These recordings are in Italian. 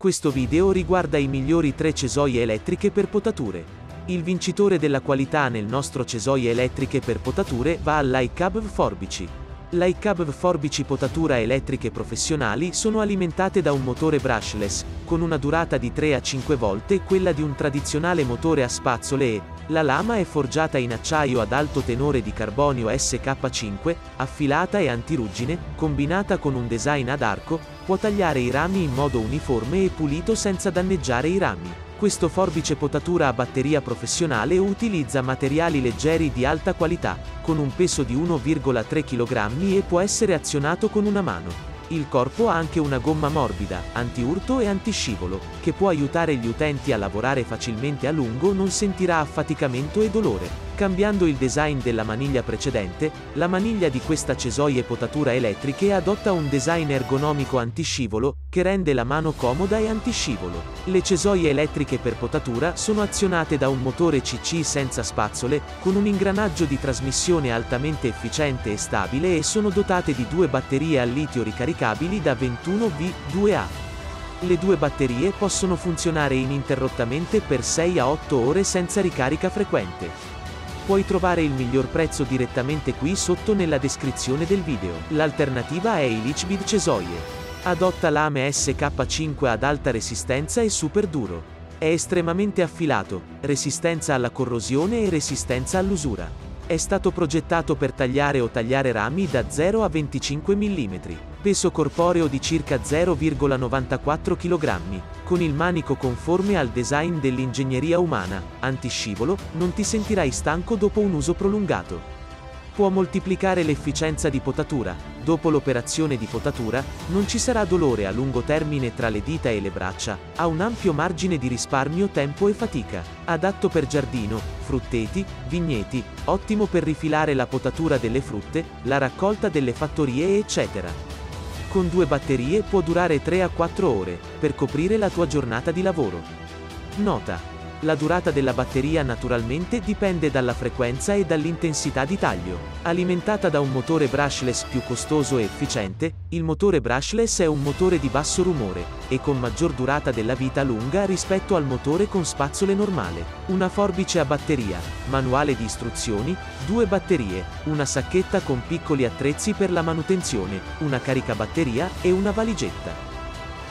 Questo video riguarda i migliori 3 cesoie elettriche per potature. Il vincitore della qualità nel nostro cesoie elettriche per potature va al Laecabv forbici. Laecabv forbici potatura elettriche professionali sono alimentate da un motore brushless, con una durata di 3 a 5 volte quella di un tradizionale motore a spazzole e la lama è forgiata in acciaio ad alto tenore di carbonio SK5, affilata e antiruggine, combinata con un design ad arco, può tagliare i rami in modo uniforme e pulito senza danneggiare i rami. Questo forbice potatura a batteria professionale utilizza materiali leggeri di alta qualità, con un peso di 1,3 kg e può essere azionato con una mano. Il corpo ha anche una gomma morbida, antiurto e antiscivolo, che può aiutare gli utenti a lavorare facilmente a lungo, non sentirà affaticamento e dolore. Cambiando il design della maniglia precedente, la maniglia di questa cesoie potatura elettriche adotta un design ergonomico antiscivolo, che rende la mano comoda e antiscivolo. Le cesoie elettriche per potatura sono azionate da un motore CC senza spazzole, con un ingranaggio di trasmissione altamente efficiente e stabile e sono dotate di 2 batterie al litio ricaricabili da 21V2A. Le 2 batterie possono funzionare ininterrottamente per 6 a 8 ore senza ricarica frequente. Puoi trovare il miglior prezzo direttamente qui sotto nella descrizione del video. L'alternativa è il Eachbid cesoie. Adotta lame SK5 ad alta resistenza e super duro. È estremamente affilato, resistenza alla corrosione e resistenza all'usura. È stato progettato per tagliare o tagliare rami da 0 a 25 mm. Peso corporeo di circa 0,94 kg, con il manico conforme al design dell'ingegneria umana, antiscivolo, non ti sentirai stanco dopo un uso prolungato. Può moltiplicare l'efficienza di potatura, dopo l'operazione di potatura, non ci sarà dolore a lungo termine tra le dita e le braccia, ha un ampio margine di risparmio tempo e fatica, adatto per giardino, frutteti, vigneti, ottimo per rifilare la potatura delle frutte, la raccolta delle fattorie eccetera. Con 2 batterie può durare 3 a 4 ore, per coprire la tua giornata di lavoro. Nota: la durata della batteria naturalmente dipende dalla frequenza e dall'intensità di taglio. Alimentata da un motore brushless più costoso e efficiente, il motore brushless è un motore di basso rumore, e con maggior durata della vita lunga rispetto al motore con spazzole normale. Una forbice a batteria, manuale di istruzioni, 2 batterie, una sacchetta con piccoli attrezzi per la manutenzione, una caricabatteria, e una valigetta.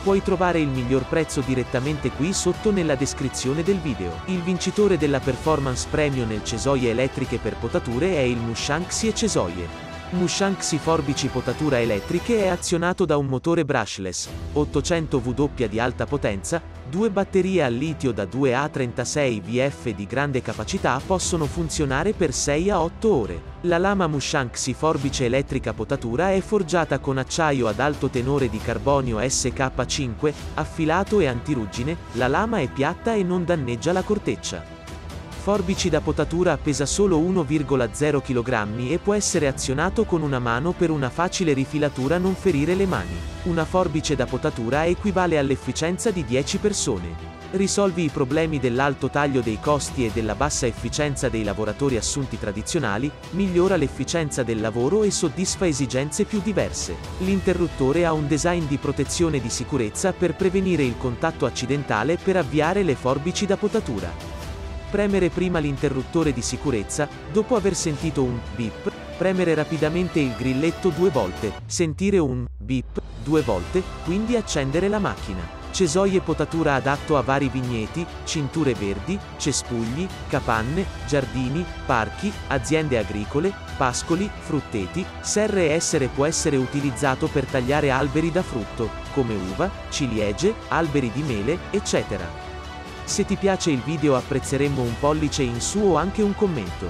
Puoi trovare il miglior prezzo direttamente qui sotto nella descrizione del video. Il vincitore della performance premium nel cesoie elettriche per potature è il Mushanxie cesoie. Mushanxie forbici potatura elettriche è azionato da un motore brushless, 800 W di alta potenza, 2 batterie al litio da 2 a 36 VF di grande capacità possono funzionare per 6 a 8 ore. La lama Mushanxie forbice elettrica potatura è forgiata con acciaio ad alto tenore di carbonio SK5, affilato e antiruggine, la lama è piatta e non danneggia la corteccia. Forbici da potatura pesa solo 1,0 kg e può essere azionato con una mano per una facile rifilatura non ferire le mani. Una forbice da potatura equivale all'efficienza di 10 persone. Risolvi i problemi dell'alto taglio dei costi e della bassa efficienza dei lavoratori assunti tradizionali, migliora l'efficienza del lavoro e soddisfa esigenze più diverse. L'interruttore ha un design di protezione di sicurezza per prevenire il contatto accidentale per avviare le forbici da potatura. Premere prima l'interruttore di sicurezza, dopo aver sentito un bip, premere rapidamente il grilletto 2 volte, sentire un bip 2 volte, quindi accendere la macchina. Cesoie potatura adatto a vari vigneti, cinture verdi, cespugli, capanne, giardini, parchi, aziende agricole, pascoli, frutteti, serre. Può essere utilizzato per tagliare alberi da frutto, come uva, ciliegie, alberi di mele, eccetera. Se ti piace il video apprezzeremmo un pollice in su o anche un commento.